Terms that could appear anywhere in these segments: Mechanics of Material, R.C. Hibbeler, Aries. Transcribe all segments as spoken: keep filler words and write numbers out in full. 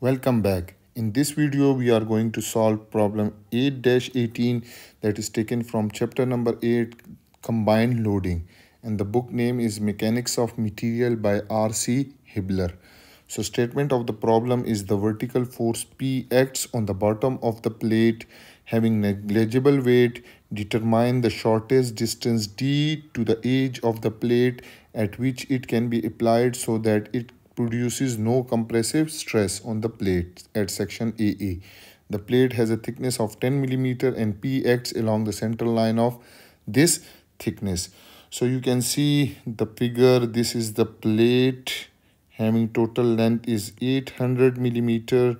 Welcome back. In this video we are going to solve problem eight dash eighteen that is taken from chapter number eight, combined loading, and the book name is Mechanics of Material by R C Hibbeler. So statement of the problem is the vertical force P acts on the bottom of the plate having negligible weight. Determine the shortest distance D to the edge of the plate at which it can be applied so that it produces no compressive stress on the plate at section A A. The plate has a thickness of ten millimeters and P acts along the central line of this thickness. So you can see the figure. This is the plate having total length is eight hundred millimeters,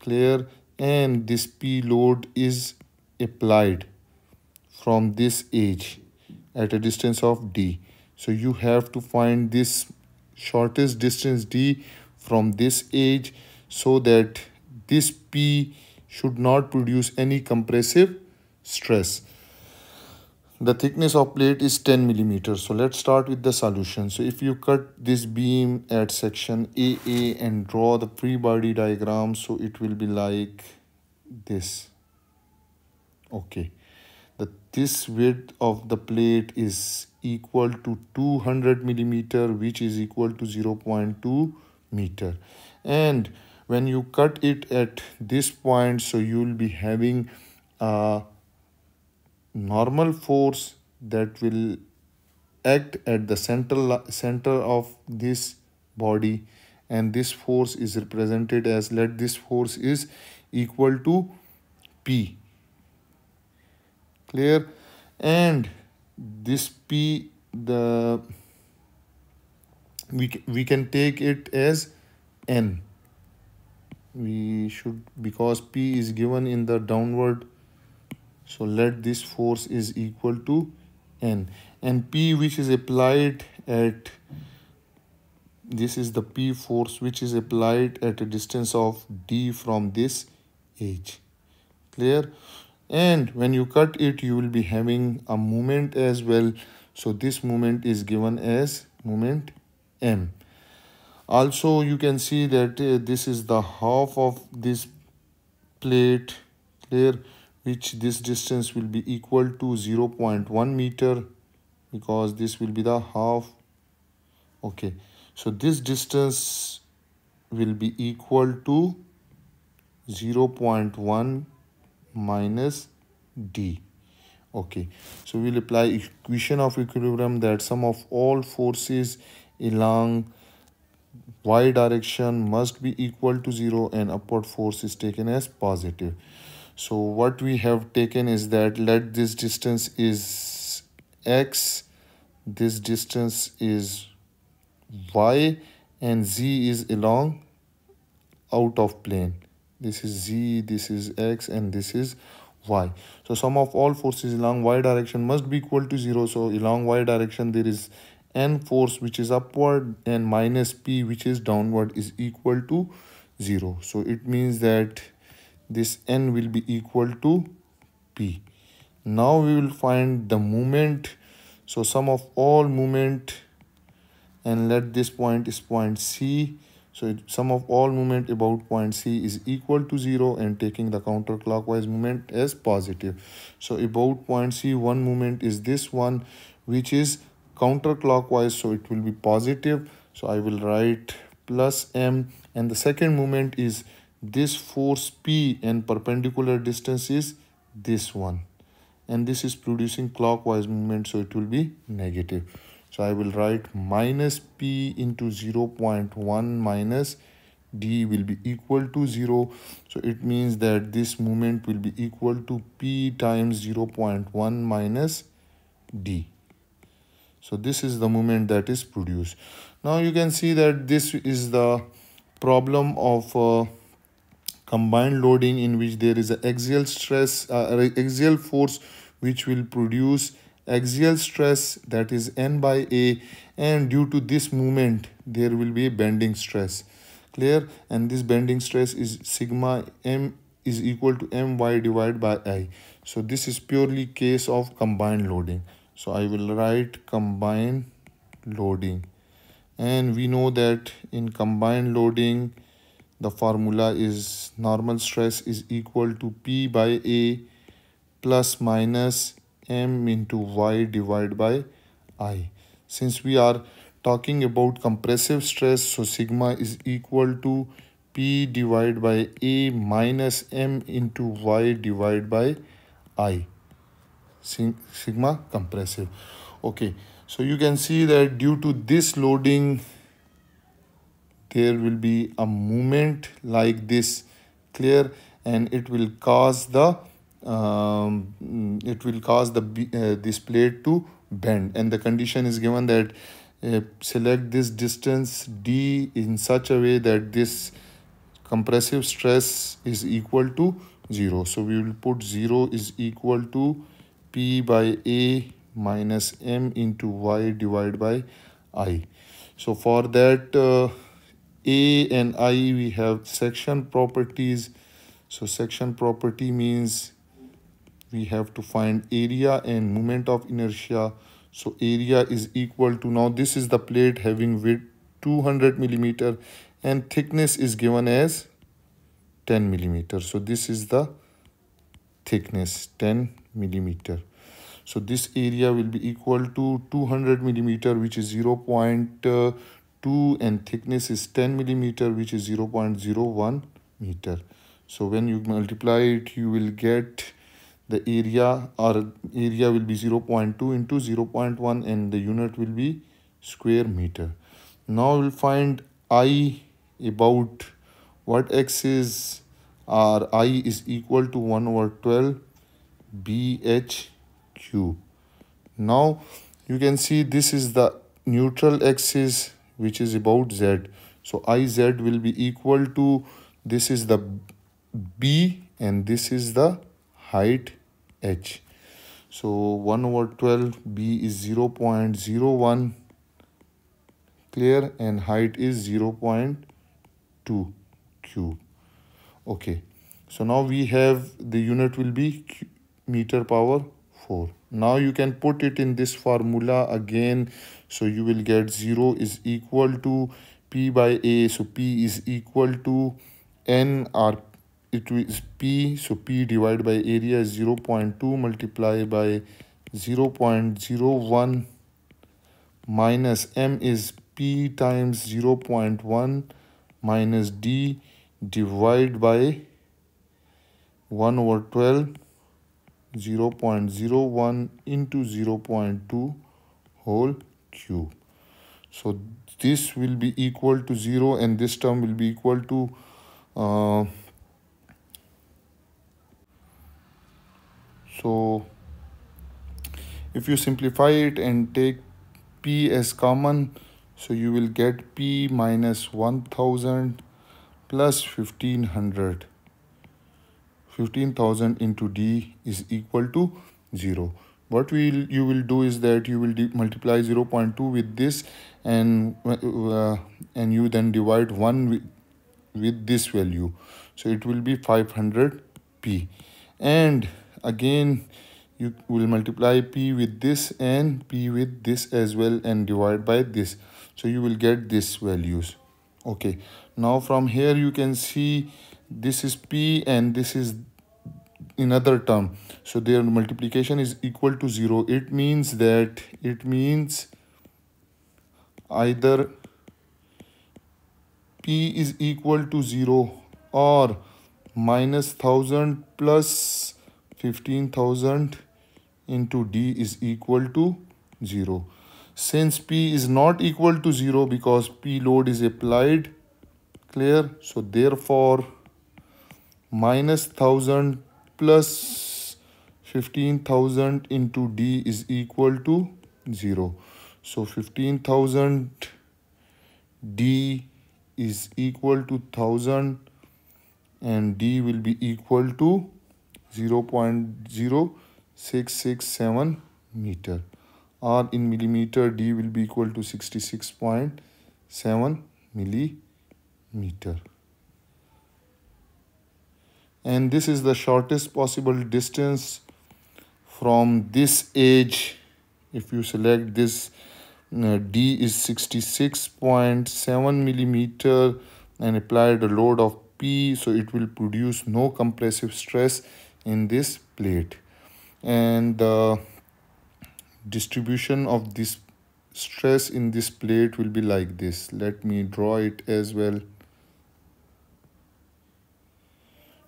clear, and this P load is applied from this edge at a distance of D. So you have to find this shortest distance D from this edge so that this P should not produce any compressive stress. The thickness of plate is ten millimeters. So let's start with the solution. So if you cut this beam at section A A and draw the free body diagram, so it will be like this. Okay. The, this width of the plate is equal to two hundred millimeter, which is equal to zero point two meter, and when you cut it at this point, so you will be having a normal force that will act at the central center of this body, and this force is represented as, let this force is equal to P, clear, and this P, the we we can take it as N. We should, because P is given in the downward, so let this force is equal to N, and P which is applied at, this is the P force which is applied at a distance of D from this edge, clear. And when you cut it, you will be having a moment as well. So this moment is given as moment M. Also, you can see that uh, this is the half of this plate, clear, which this distance will be equal to zero point one meter, because this will be the half. Okay, so this distance will be equal to zero point one minus D. Okay, so we'll apply equation of equilibrium, that sum of all forces along y direction must be equal to zero, and upward force is taken as positive. So what we have taken is that let this distance is X, this distance is Y, and Z is along out of plane. This is Z, this is X, and this is Y. So sum of all forces along Y direction must be equal to zero. So along Y direction there is N force which is upward, and minus P which is downward is equal to zero. So it means that this N will be equal to P. Now we will find the moment. So sum of all moment, and let this point is point C. So it, sum of all movement about point C is equal to zero, and taking the counterclockwise movement as positive. So about point C, one movement is this one, which is counterclockwise, so it will be positive. So I will write plus M, and the second movement is this force P, and perpendicular distance is this one. And this is producing clockwise movement, so it will be negative. So I will write minus P into zero point one minus D will be equal to zero. So it means that this moment will be equal to P times zero point one minus D. So this is the moment that is produced. Now you can see that this is the problem of uh, combined loading, in which there is an axial stress, uh, axial force which will produce axial stress, that is N by A, and due to this movement there will be bending stress, clear, and this bending stress is sigma M is equal to my divided by I. So this is purely case of combined loading. So I will write combined loading, and we know that in combined loading The formula is normal stress is equal to P by A plus minus M into Y divided by I. Since we are talking about compressive stress, so sigma is equal to P divided by A minus M into Y divided by I. Sigma compressive. Okay, so you can see that due to this loading, there will be a movement like this, clear, and it will cause the um, it will cause the uh, this plate to bend, and the condition is given that uh, select this distance D in such a way that this compressive stress is equal to zero. So we will put zero is equal to P by A minus M into Y divided by I. So for that uh, A and I, we have section properties. So section property means we have to find area and moment of inertia. So area is equal to, now this is the plate having width two hundred millimeter and thickness is given as ten millimeter. So this is the thickness, ten millimeter. So this area will be equal to two hundred millimeter, which is zero point two, and thickness is ten millimeter, which is zero point zero one meter. So when you multiply it, you will get the area, or area will be zero point two into zero point one, and the unit will be square meter. Now we'll find I about what axis, or I is equal to one over twelve B H Q. Now you can see this is the neutral axis, which is about Z. So I Z will be equal to, this is the B and this is the height H. So one over twelve B is zero point zero one, clear, and height is zero point two cube. Okay, so now we have the unit will be meter power four. Now you can put it in this formula again. So you will get zero is equal to P by A. So P is equal to N, or it is P. So P divided by area is zero point two multiplied by zero point zero one minus M is P times zero point one minus D divided by one over twelve. zero point zero one into zero point two whole cube. So this will be equal to zero, and this term will be equal to uh, so if you simplify it and take P as common, so you will get P minus one thousand plus fifteen hundred. fifteen thousand into D is equal to zero. What we'll, you will do is that you will multiply zero point two with this, and uh, and you then divide one with, with this value. So it will be five hundred P. And again, you will multiply P with this and P with this as well and divide by this. So you will get these values. Okay. Now from here you can see this is P and this is another term. So their multiplication is equal to zero. It means that, it means either P is equal to zero or minus one thousand plus fifteen thousand into D is equal to zero. Since P is not equal to zero because P load is applied, clear, so therefore minus one thousand plus fifteen thousand into D is equal to zero. So fifteen thousand D is equal to one thousand and D will be equal to zero point zero six six seven meter. Or in millimeter, D will be equal to sixty-six point seven millimeter. And this is the shortest possible distance from this edge. If you select this, D is sixty-six point seven millimeter and applied a load of P, so it will produce no compressive stress in this plate. And the distribution of this stress in this plate will be like this. Let me draw it as well.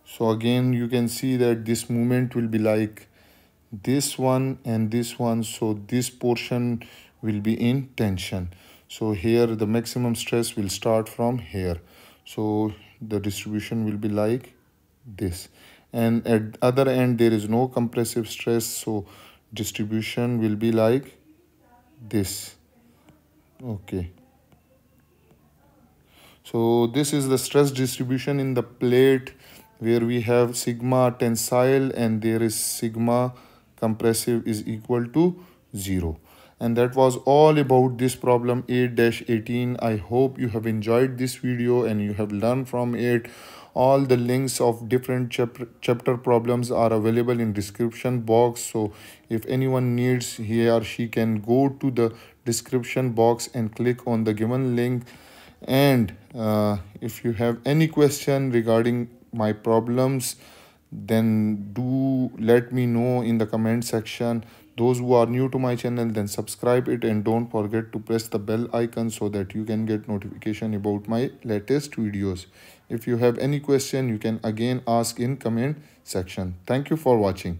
So again, you can see that this movement will be like this one and this one. So this portion will be in tension. So here the maximum stress will start from here. So the distribution will be like this. And at other end there is no compressive stress. So distribution will be like this. Okay. So this is the stress distribution in the plate where we have sigma tensile and there is sigma compressive is equal to zero. And that was all about this problem eight dash eighteen. I hope you have enjoyed this video and you have learned from it. All the links of different chapter, chapter problems are available in description box. So if anyone needs, he or she can go to the description box and click on the given link. And uh, if you have any question regarding my problems, then do let me know in the comment section. Those who are new to my channel, then subscribe it and don't forget to press the bell icon so that you can get notification about my latest videos. If you have any question, you can again ask in comment section. Thank you for watching.